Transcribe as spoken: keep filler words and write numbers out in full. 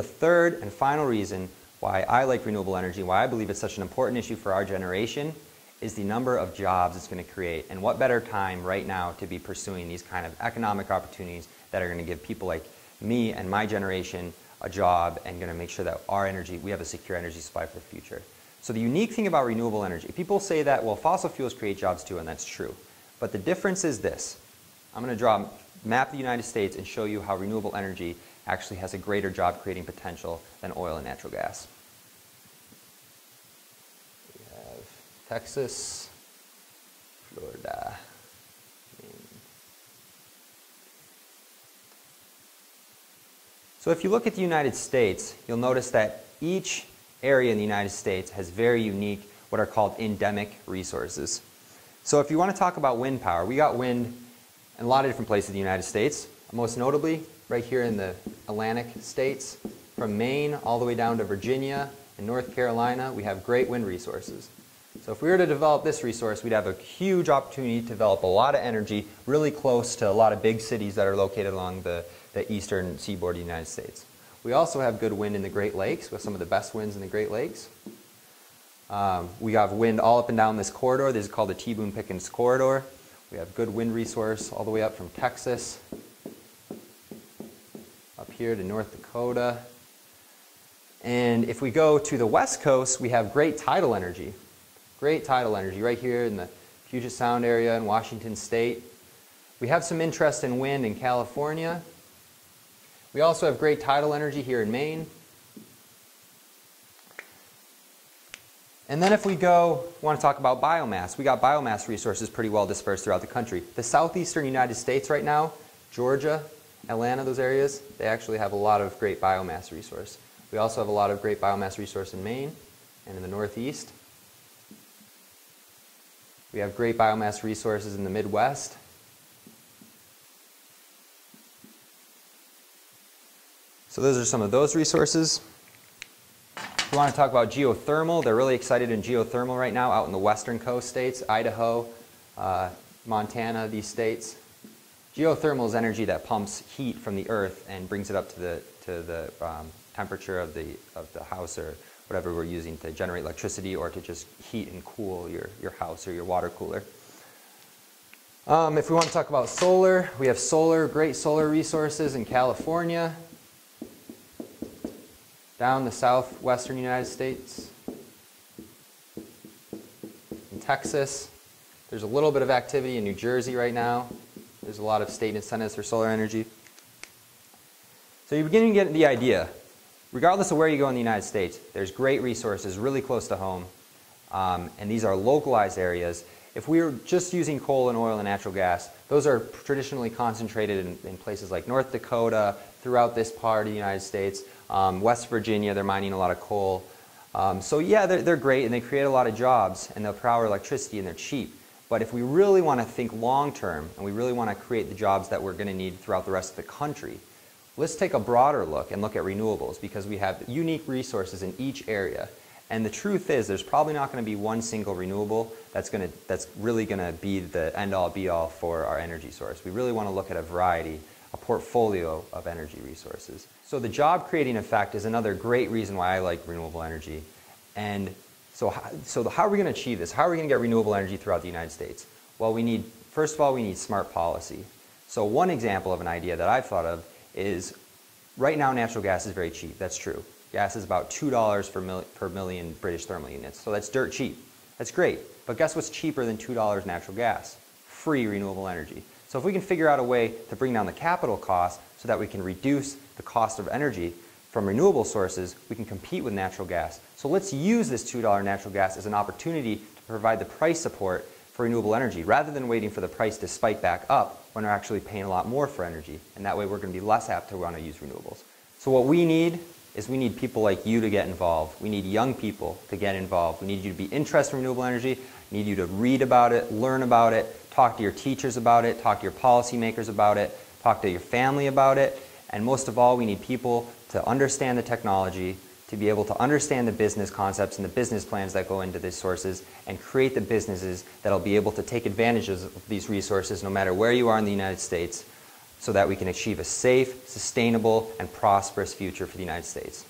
the third and final reason why I like renewable energy, why I believe it's such an important issue for our generation, is the number of jobs it's going to create. And what better time right now to be pursuing these kind of economic opportunities that are going to give people like me and my generation a job and going to make sure that our energy, we have a secure energy supply for the future. So the unique thing about renewable energy, people say that, well, fossil fuels create jobs too, and that's true. But the difference is this. I'm going to draw a map of the United States and show you how renewable energy actually has a greater job creating potential than oil and natural gas. We have Texas, Florida. So if you look at the United States, you'll notice that each area in the United States has very unique, what are called endemic resources. So if you want to talk about wind power, we got wind in a lot of different places in the United States, most notably right here in the Atlantic states, from Maine all the way down to Virginia and North Carolina, we have great wind resources. So if we were to develop this resource, we'd have a huge opportunity to develop a lot of energy really close to a lot of big cities that are located along the the eastern seaboard of the United States. We also have good wind in the Great Lakes, with some of the best winds in the Great Lakes. Um, we have wind all up and down this corridor. This is called the T Boone-Pickens Corridor. We have good wind resource all the way up from Texas, up here to North Dakota. And if we go to the west coast, we have great tidal energy. Great tidal energy right here in the Puget Sound area in Washington State. We have some interest in wind in California. We also have great tidal energy here in Maine. And then if we go, we want to talk about biomass. We got biomass resources pretty well dispersed throughout the country. The southeastern United States right now, Georgia, Atlanta, those areas, they actually have a lot of great biomass resource. We also have a lot of great biomass resource in Maine and in the Northeast. We have great biomass resources in the Midwest. So those are some of those resources. If you want to talk about geothermal, they're really excited in geothermal right now out in the western coast states, Idaho, uh, Montana, these states. Geothermal is energy that pumps heat from the earth and brings it up to the, to the um, temperature of the, of the house or whatever we're using to generate electricity or to just heat and cool your, your house or your water cooler. Um, if we want to talk about solar, we have solar, great solar resources in California. Down the southwestern United States, in Texas. There's a little bit of activity in New Jersey right now. There's a lot of state incentives for solar energy. So you're beginning to get the idea. Regardless of where you go in the United States, there's great resources really close to home, um, and these are localized areas. If we were just using coal and oil and natural gas, those are traditionally concentrated in, in places like North Dakota, throughout this part of the United States. Um, West Virginia, they're mining a lot of coal. Um, so yeah, they're, they're great and they create a lot of jobs and they'll power electricity and they're cheap. But if we really want to think long term and we really want to create the jobs that we're going to need throughout the rest of the country, let's take a broader look and look at renewables because we have unique resources in each area. And the truth is there's probably not going to be one single renewable that's going to, that's really going to be the end all be all for our energy source. We really want to look at a variety, a portfolio of energy resources. So the job creating effect is another great reason why I like renewable energy. And so, so how are we going to achieve this? How are we going to get renewable energy throughout the United States? Well, we need, first of all, we need smart policy. So one example of an idea that I've thought of is right now natural gas is very cheap. That's true. Gas is about two dollars per, mil, per million British thermal units. So that's dirt cheap. That's great. But guess what's cheaper than two dollars natural gas? Free renewable energy. So if we can figure out a way to bring down the capital cost so that we can reduce the cost of energy from renewable sources, we can compete with natural gas. So let's use this two dollar natural gas as an opportunity to provide the price support for renewable energy rather than waiting for the price to spike back up when we're actually paying a lot more for energy. And that way we're going to be less apt to want to use renewables. So what we need is we need people like you to get involved. We need young people to get involved. We need you to be interested in renewable energy. We need you to read about it, learn about it, talk to your teachers about it, talk to your policymakers about it, talk to your family about it, and most of all, we need people to understand the technology, to be able to understand the business concepts and the business plans that go into these sources, and create the businesses that'll be able to take advantage of these resources no matter where you are in the United States, so that we can achieve a safe, sustainable, and prosperous future for the United States.